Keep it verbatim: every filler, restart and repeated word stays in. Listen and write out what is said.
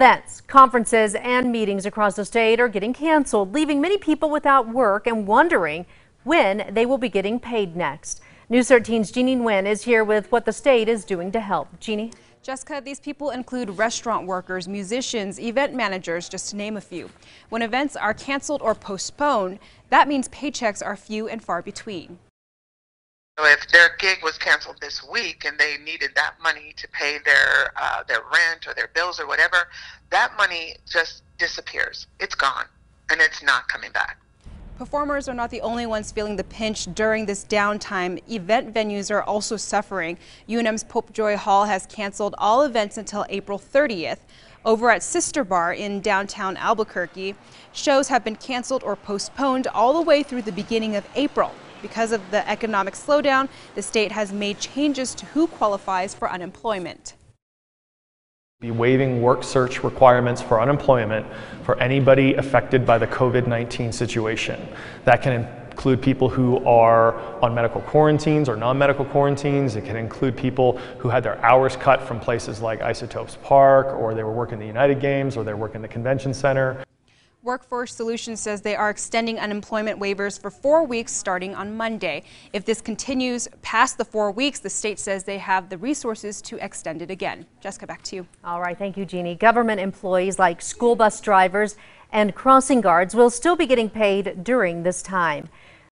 Events, conferences, and meetings across the state are getting canceled, leaving many people without work and wondering when they will be getting paid next. News thirteen's Jeannie Wynn is here with what the state is doing to help. Jeannie? Jessica, these people include restaurant workers, musicians, event managers, just to name a few. When events are canceled or postponed, that means paychecks are few and far between. So if their gig was canceled this week and they needed that money to pay their uh, their rent or their bills or whatever, that money just disappears. It's gone, and it's not coming back. Performers are not the only ones feeling the pinch during this downtime. Event venues are also suffering. U N M's Popejoy Hall has canceled all events until April thirtieth. Over at Sister Bar in downtown Albuquerque, shows have been canceled or postponed all the way through the beginning of April. Because of the economic slowdown, the state has made changes to who qualifies for unemployment. Be waiving work search requirements for unemployment for anybody affected by the COVID nineteen situation. That can include people who are on medical quarantines or non-medical quarantines. It can include people who had their hours cut from places like Isotopes Park, or they were working the United Games, or they were working the convention center. Workforce Solutions says they are extending unemployment waivers for four weeks starting on Monday. If this continues past the four weeks, the state says they have the resources to extend it again. Jessica, back to you. All right, thank you, Jeannie. Government employees like school bus drivers and crossing guards will still be getting paid during this time.